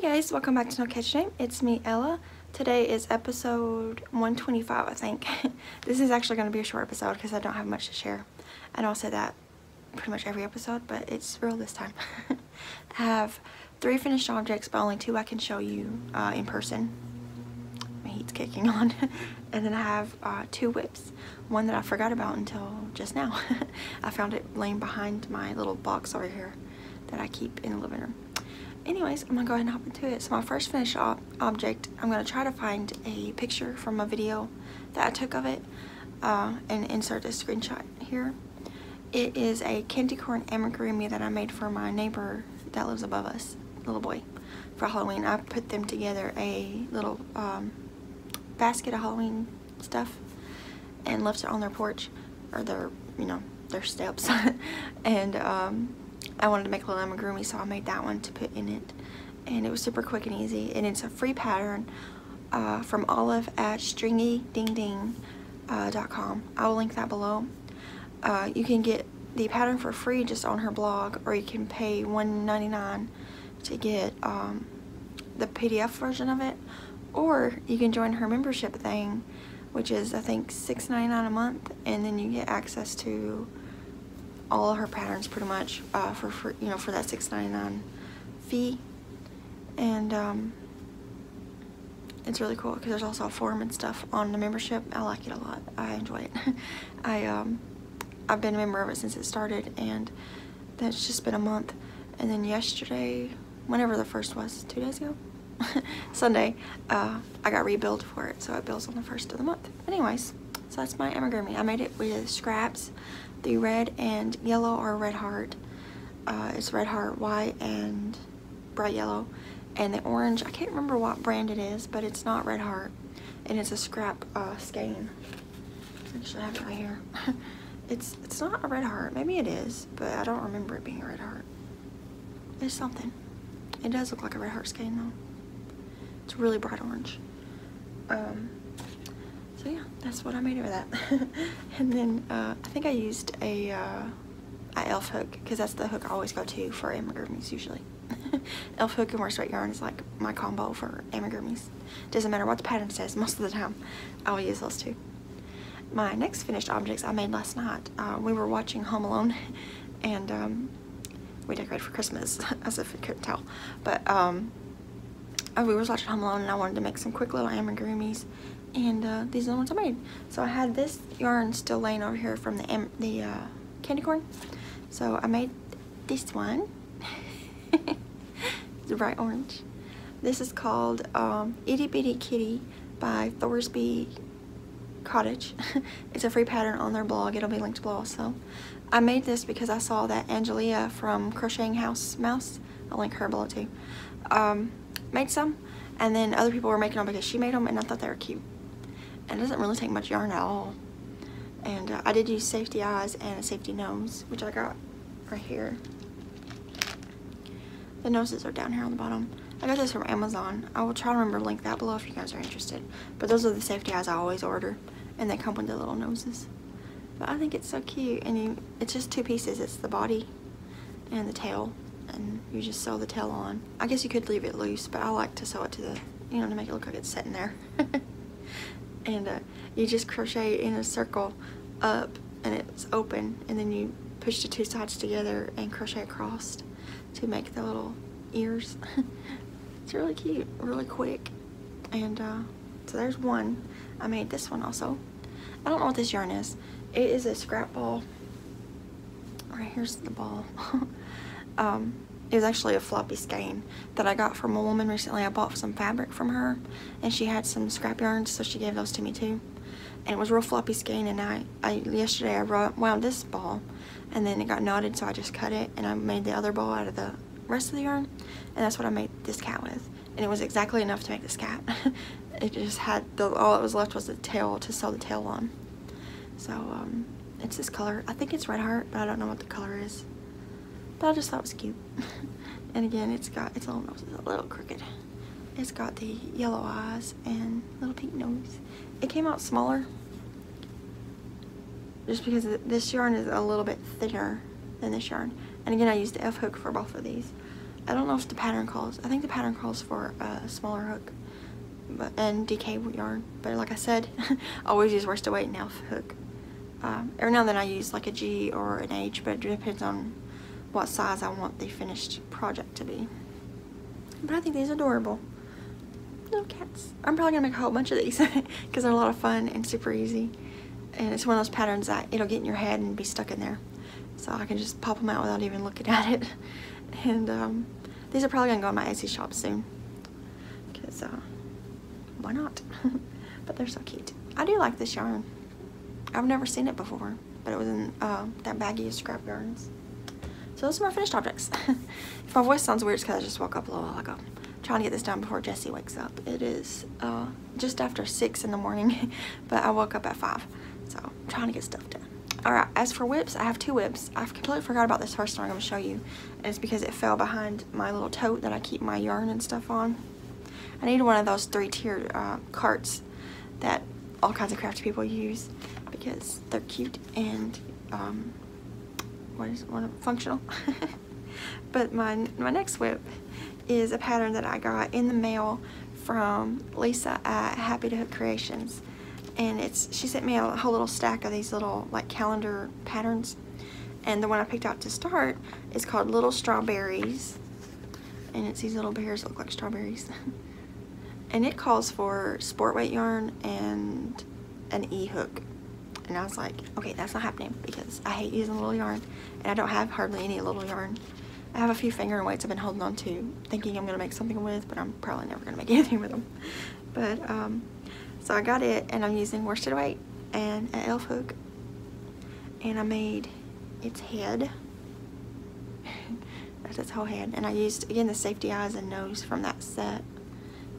Hey guys, welcome back to No Catch Name. It's me, Ella. Today is episode 125, I think. This is actually going to be a short episode because I don't have much to share. I know I say that pretty much every episode, but it's real this time. I have 3 finished objects, but only 2 I can show you in person. My heat's kicking on. And then I have 2 whips. One that I forgot about until just now. I found it laying behind my little box over here that I keep in the living room. Anyways, I'm gonna go ahead and hop into it. So my first finished object, I'm gonna try to find a picture from a video that I took of it and insert a screenshot here. It is a candy corn amigurumi that I made for my neighbor that lives above us, little boy, for Halloween. I put them together a little basket of Halloween stuff and left it on their porch or their, you know, their steps. And I wanted to make a little amigurumi, so I made that one to put in it, and it was super quick and easy. And it's a free pattern from Olive at stringydingding.com. I will link that below. You can get the pattern for free just on her blog, or you can pay $1.99 to get the PDF version of it, or you can join her membership thing, which is I think $6.99 a month, and then you get access to all of her patterns pretty much for free, you know, for that $6.99 fee. And it's really cool because there's also a forum and stuff on the membership. I like it a lot. I enjoy it. I've been a member of it since it started, and that's just been a month. And then yesterday, whenever the first was, 2 days ago, Sunday, I got rebilled for it, so it bills on the 1st of the month. But anyways, so that's my amigurumi. I made it with scraps. The red and yellow are Red Heart. It's Red Heart white and bright yellow. And the orange, I can't remember what brand it is, but it's not Red Heart. And it's a scrap skein. I actually have it right here. It's not a Red Heart. Maybe it is, but I don't remember it being a Red Heart. It's something. It does look like a Red Heart skein though. It's really bright orange. So yeah, that's what I made over that. And then I think I used a elf hook, because that's the hook I always go to for amigurumis usually. Elf hook and straight yarn is like my combo for amigurumis. Doesn't matter what the pattern says, most of the time I'll use those two. My next finished objects I made last night. We were watching Home Alone, and we decorated for Christmas, as if you couldn't tell. But we were watching Home Alone, and I wanted to make some quick little amigurumis. And these are the ones I made. So I had this yarn still laying over here from the candy corn. So I made this one. It's bright orange. This is called Itty Bitty Kitty by Thorsby Cottage. It's a free pattern on their blog. It'll be linked below also. I made this because I saw that Angelia from Crocheting House Mouse, I'll link her below too, made some. And then other people were making them because she made them, and I thought they were cute. And it doesn't really take much yarn at all. And I did use safety eyes and a safety nose, which I got right here. The noses are down here on the bottom. I got this from Amazon. I will try to remember to link that below if you guys are interested. But those are the safety eyes I always order, and they come with the little noses. But I think it's so cute, and it's just 2 pieces. It's the body and the tail. And you just sew the tail on. I guess you could leave it loose, but I like to sew it to the, you know, to make it look like it's sitting there. And you just crochet in a circle up, and it's open, and then you push the 2 sides together and crochet across to make the little ears. It's really cute, really quick. And so there's one. I made this one also. I don't know what this yarn is. It is a scrap ball. Alright, here's the ball. It was actually a floppy skein that I got from a woman recently. I bought some fabric from her, and she had some scrap yarns, so she gave those to me too. And it was a real floppy skein, and yesterday I wound this ball, and then it got knotted, so I just cut it, and I made the other ball out of the rest of the yarn, and that's what I made this cat with. And it was exactly enough to make this cat. It just had, all that was left was the tail to sew the tail on. So, it's this color. I think it's Red Heart, but I don't know what the color is. But I just thought it was cute. And again, it's got its little nose, it's a little crooked. It's got the yellow eyes and little pink nose. It came out smaller, just because this yarn is a little bit thinner than this yarn. And again, I used the F hook for both of these. I don't know if the pattern calls. I think the pattern calls for a smaller hook and DK yarn, but like I said, I always use worsted weight and half hook. Every now and then I use like a G or an H, but it depends on what size I want the finished project to be. But I think these are adorable. Little cats. I'm probably going to make a whole bunch of these because they're a lot of fun and super easy. And it's one of those patterns that it'll get in your head and be stuck in there. So I can just pop them out without even looking at it. And these are probably going to go in my Etsy shop soon. Because why not? But they're so cute. I do like this yarn. I've never seen it before, but it was in that baggie of scrap yarns. So those are my finished objects. If my voice sounds weird, it's because I just woke up a little while ago. I'm trying to get this done before Jesse wakes up. It is just after 6 in the morning, but I woke up at 5. So I'm trying to get stuff done. Alright, as for whips, I have 2 whips. I completely forgot about this first one I'm going to show you. And it's because it fell behind my little tote that I keep my yarn and stuff on. I needed one of those 3-tier carts that all kinds of crafty people use because they're cute and functional. But my next whip is a pattern that I got in the mail from Lisa at Happy to Hook Creations, and she sent me a whole little stack of these little like calendar patterns, and the one I picked out to start is called Little Strawberries, and it's these little bears that look like strawberries. And it calls for sport weight yarn and an e-hook. And I was like, okay, that's not happening because I hate using little yarn and I don't have hardly any little yarn. I have a few finger weights I've been holding on to thinking I'm going to make something with, but I'm probably never going to make anything with them. But, so I got it and I'm using worsted weight and an elf hook. And I made its head. That's its whole head. And I used, again, the safety eyes and nose from that set.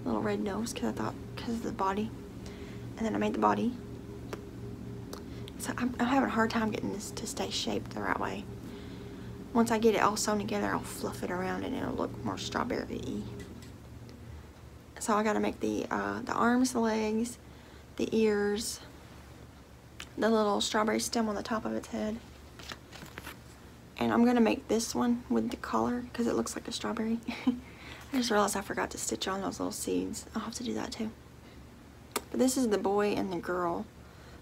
Little red nose because I thought because of the body, and then I made the body. So I'm having a hard time getting this to stay shaped the right way. Once I get it all sewn together, I'll fluff it around and it'll look more strawberry-y. So I got to make the arms, the legs, the ears, the little strawberry stem on the top of its head, and I'm gonna make this one with the collar because it looks like a strawberry. I just realized I forgot to stitch on those little seeds. I'll have to do that too. But this is the boy and the girl.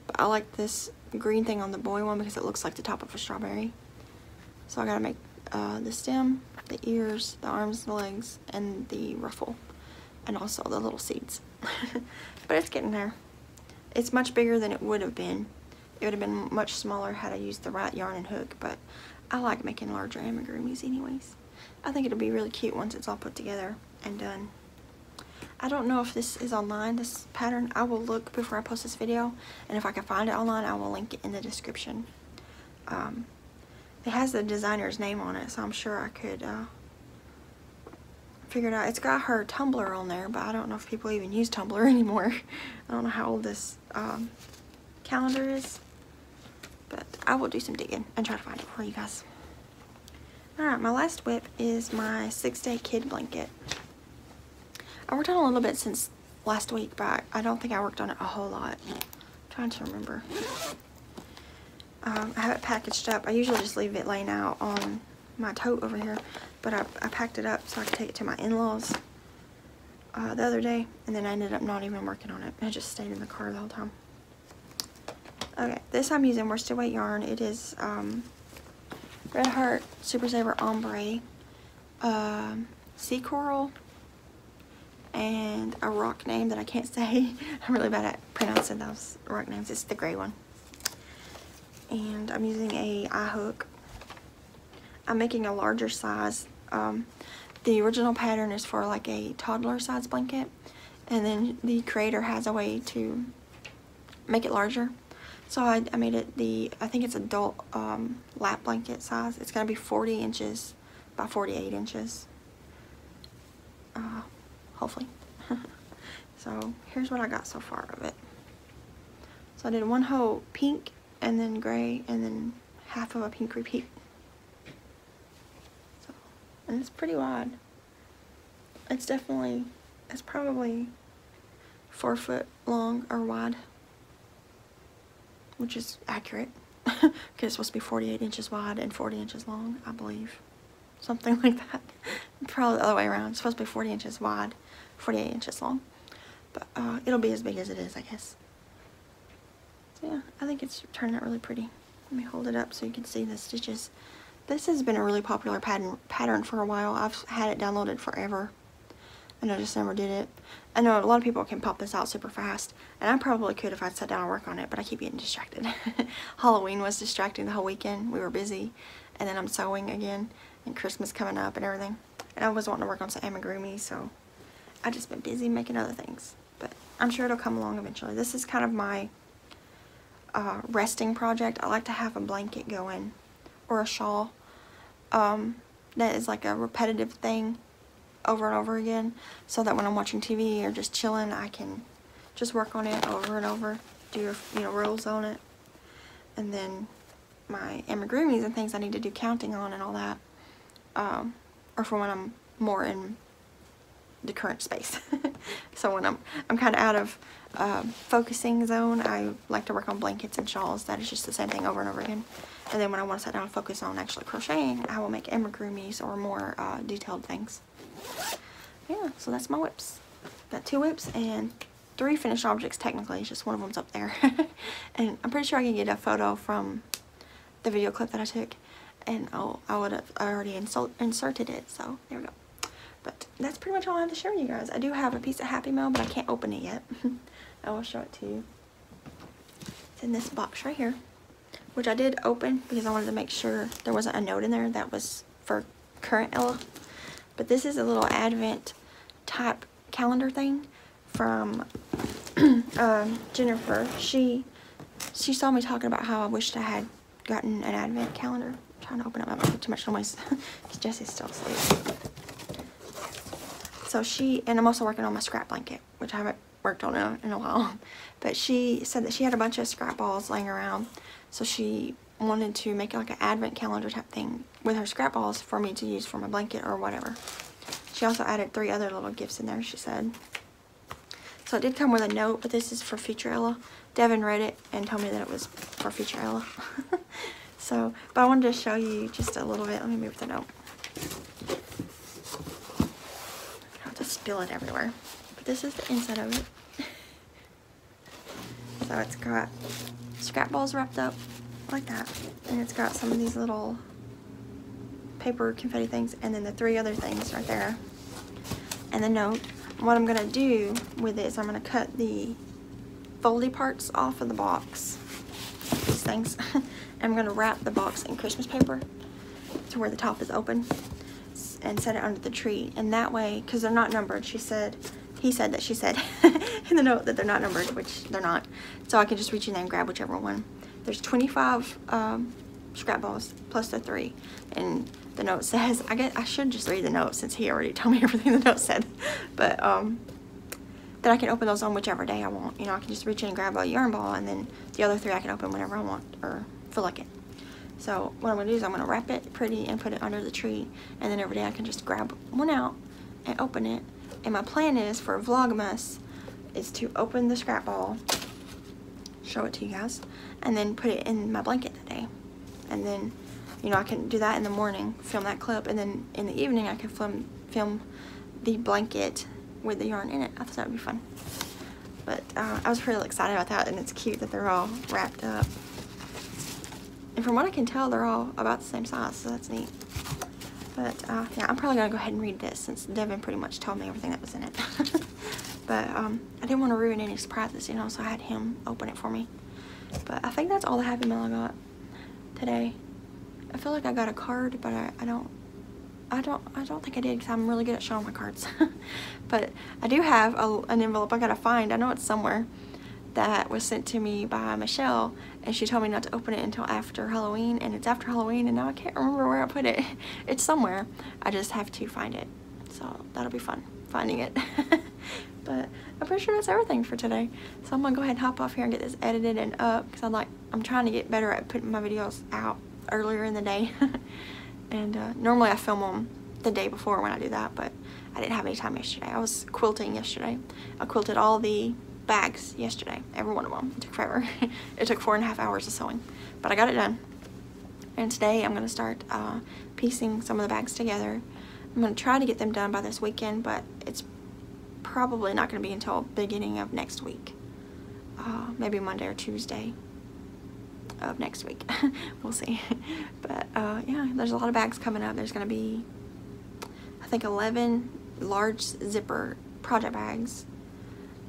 But I like this green thing on the boy one because it looks like the top of a strawberry. So I gotta make the stem, the ears, the arms, the legs, and the ruffle. And also the little seeds. But it's getting there. It's much bigger than it would have been. It would have been much smaller had I used the right yarn and hook. But I like making larger amigurumis anyways. I think it'll be really cute once it's all put together and done. I don't know if this is online, this pattern. I will look before I post this video, and if I can find it online, I will link it in the description. It has the designer's name on it, so I'm sure I could figure it out. It's got her Tumblr on there, but I don't know if people even use Tumblr anymore. I don't know how old this calendar is, but I will do some digging and try to find it for you guys. Alright, my last whip is my 6-day kid blanket. I worked on it a little bit since last week, but I don't think I worked on it a whole lot. I'm trying to remember. I have it packaged up. I usually just leave it laying out on my tote over here, but I packed it up so I could take it to my in-laws the other day, and then I ended up not even working on it. I just stayed in the car the whole time. Okay, this I'm using worsted weight yarn. It is, Red Heart Super Saver Ombre, Sea Coral, and a rock name that I can't say. I'm really bad at pronouncing those rock names. It's the gray one. And I'm using a eye hook. I'm making a larger size. The original pattern is for like a toddler size blanket, and then the creator has a way to make it larger. So I made it I think it's adult lap blanket size. It's going to be 40 inches by 48 inches. Hopefully. So here's what I got so far of it. So I did one whole pink and then gray and then half of a pink repeat. So, and it's pretty wide. It's definitely, it's probably 4 foot long or wide, which is accurate because it's supposed to be 48 inches wide and 40 inches long, I believe, something like that. probably the other way around. It's supposed to be 40 inches wide, 48 inches long, but it'll be as big as it is, I guess. So yeah, I think it's turning out really pretty. Let me hold it up so you can see the stitches. This has been a really popular pattern for a while. I've had it downloaded forever, and I just never did it. I know a lot of people can pop this out super fast, and I probably could if I'd sat down and work on it, but I keep getting distracted. Halloween was distracting the whole weekend. We were busy, and then I'm sewing again, and Christmas coming up and everything. And I was wanting to work on some amigurumis, so I've just been busy making other things. But I'm sure it'll come along eventually. This is kind of my resting project. I like to have a blanket going, or a shawl, that is like a repetitive thing over and over again, so that when I'm watching TV or just chilling, I can just work on it over and over, do, you know, rolls on it. And then my amigurumis and things I need to do counting on and all that, or for when I'm more in the current space. So when I'm kind of out of focusing zone, I like to work on blankets and shawls. That is just the same thing over and over again. And then when I want to sit down and focus on actually crocheting, I will make amigurumis or more detailed things. Yeah, so that's my whips. Got 2 whips and 3 finished objects technically. It's just one of them's up there. And I'm pretty sure I can get a photo from the video clip that I took. And I would have already inserted it, so there we go. But that's pretty much all I have to share with you guys. I do have a piece of Happy Mail, but I can't open it yet. I will show it to you. It's in this box right here, which I did open because I wanted to make sure there wasn't a note in there that was for current Ella. But this is a little advent type calendar thing from Jennifer. She saw me talking about how I wished I had gotten an advent calendar. I'm trying to open up my mouth, too much noise because Jesse's still asleep. So and I'm also working on my scrap blanket, which I haven't worked on in a while. But she said that she had a bunch of scrap balls laying around, so she wanted to make like an advent calendar type thing with her scrap balls for me to use for my blanket or whatever. She also added 3 other little gifts in there, she said. So it did come with a note, but this is for future Ella. Devin read it and told me that it was for future Ella. So, but I wanted to show you just a little bit. Let me move the note. Spill it everywhere. But this is the inside of it. So it's got scrap balls wrapped up like that, and it's got some of these little paper confetti things, and then the 3 other things right there, and the note. What I'm gonna do with it is I'm gonna cut the foldy parts off of the box, these things, and I'm gonna wrap the box in Christmas paper to where the top is open, and set it under the tree. And that way, because they're not numbered, she said in the note that they're not numbered, which they're not, so I can just reach in there and grab whichever one. There's 25 scrap balls plus the 3, and the note says, I guess I should just read the note since he already told me everything the note said, but that I can open those on whichever day I want. You know, I can just reach in and grab a yarn ball, and then the other 3 I can open whenever I want or feel like it. So what I'm gonna do is I'm gonna wrap it pretty and put it under the tree, and then every day I can just grab one out and open it. And my plan is for Vlogmas is to open the scrap ball, show it to you guys, and then put it in my blanket today. And then, you know, I can do that in the morning, film that clip, and then in the evening I can film the blanket with the yarn in it. I thought that would be fun. But I was really excited about that, and it's cute that they're all wrapped up. And from what I can tell, they're all about the same size, so that's neat. But yeah, I'm probably gonna go ahead and read this since Devin pretty much told me everything that was in it. But I didn't want to ruin any surprises, you know, so I had him open it for me. But I think that's all the Happy Mail I got today. I feel like I got a card, but I don't think I did because I'm really good at showing my cards. But I do have an envelope I gotta find. I know it's somewhere. That was sent to me by Michelle, and she told me not to open it until after Halloween, and it's after Halloween, and now I can't remember where I put it. It's somewhere. I just have to find it, so that'll be fun finding it. But I'm pretty sure that's everything for today, so I'm gonna go ahead and hop off here and get this edited and up, because I'm trying to get better at putting my videos out earlier in the day. And normally I film them the day before when I do that, but I didn't have any time yesterday. I was quilting yesterday. I quilted all the bags yesterday, every one of them. It took forever. It took 4.5 hours of sewing, but I got it done. And today I'm gonna start piecing some of the bags together. I'm going to try to get them done by this weekend, but it's probably not going to be until beginning of next week. Maybe Monday or Tuesday of next week. We'll see. But yeah, there's a lot of bags coming up. There's going to be, I think, 11 large zipper project bags,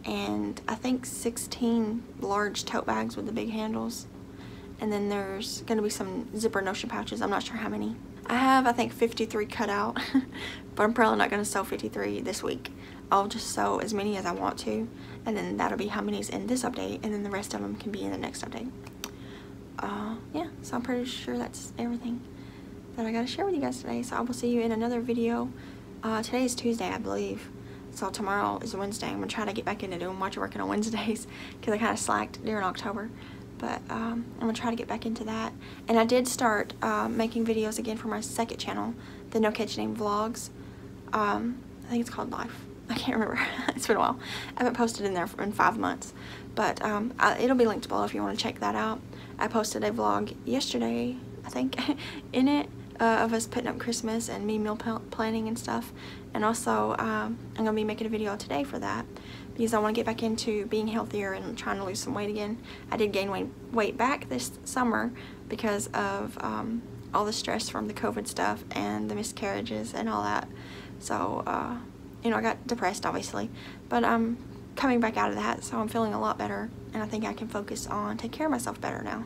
and I think 16 large tote bags with the big handles, and then there's going to be some zipper notion pouches. I'm not sure how many. I have, I think, 53 cut out, but I'm probably not going to sew 53 this week. I'll just sew as many as I want to, and then that'll be how many's in this update, and then the rest of them can be in the next update. Yeah, so I'm pretty sure that's everything that I got to share with you guys today, so I will see you in another video. Today is Tuesday, I believe, so tomorrow is Wednesday. I'm going to try to get back into doing much working on Wednesdays, because I kind of slacked during October. But I'm going to try to get back into that. And I did start making videos again for my second channel, the No Catch Name Vlogs. I think it's called Life. I can't remember. It's been a while. I haven't posted in there for, in 5 months. But it'll be linked below if you want to check that out. I posted a vlog yesterday, I think, in it, of us putting up Christmas and me meal planning and stuff. And also, I'm going to be making a video today for that, because I want to get back into being healthier and trying to lose some weight again. I did gain weight back this summer because of all the stress from the COVID stuff and the miscarriages and all that. So, you know, I got depressed, obviously. But I'm coming back out of that, so I'm feeling a lot better. And I think I can focus on taking care of myself better now.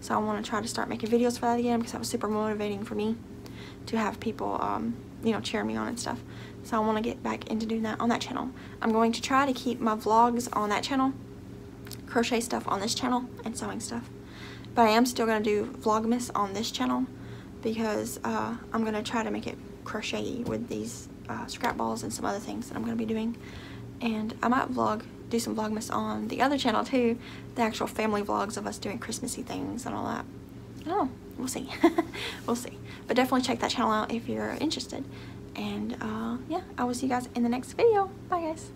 So I want to try to start making videos for that again, because that was super motivating for me to have people, you know, cheer me on and stuff. So I want to get back into doing that on that channel. I'm going to try to keep my vlogs on that channel, crochet stuff on this channel, and sewing stuff. But I am still going to do Vlogmas on this channel, because I'm going to try to make it crochet-y with these scrap balls and some other things that I'm going to be doing. And I might do some Vlogmas on the other channel too, the actual family vlogs of us doing Christmassy things and all that. I don't know. We'll see. We'll see. But definitely check that channel out if you're interested. And yeah, I will see you guys in the next video. Bye guys.